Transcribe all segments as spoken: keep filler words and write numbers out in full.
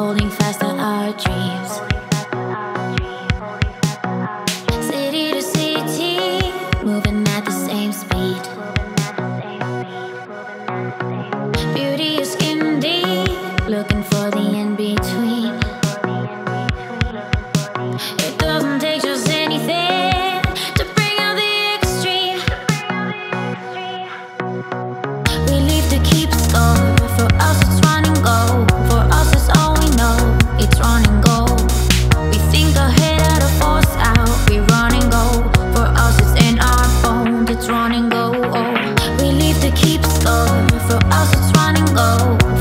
holding fast on our dreams. City to city, moving at the same speed. Beauty is skin deep, looking for the in-between. It doesn't take just anything to bring out the extreme. We live to keep score. For us it's run and go. For us it's all we know. It's run and go. We think ahead out of force out. We run and go. For us it's in our bones. It's run and go. We live to keep score. For us it's run and go.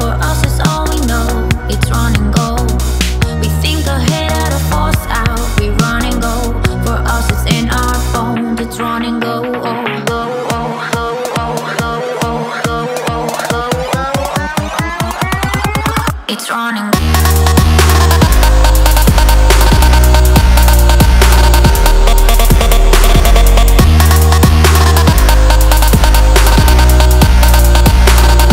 For us it's all we know. It's run and go. We think ahead out of force out. We run and go. For us it's in our bones. It's run and go. It's running.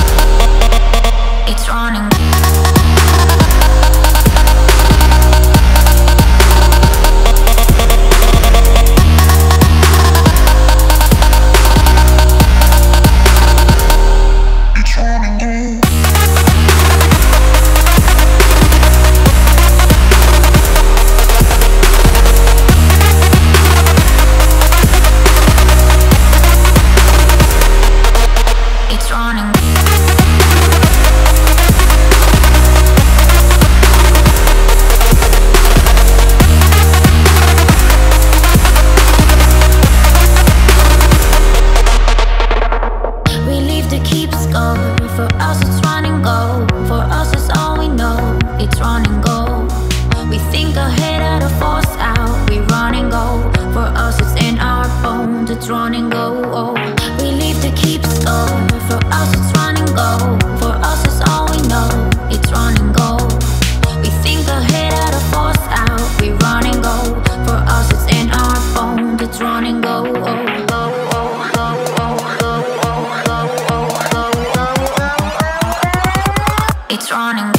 It's running. For us it's run and go. For us it's all we know. It's run and go. We think ahead out of force out. We run and go. For us it's in our bones. It's run and go. We live to keep score. For us it's run and go. For us it's all we know. It's run and go. We think ahead out of force out. We run and go. For us it's in our bones. It's run and go. It's running.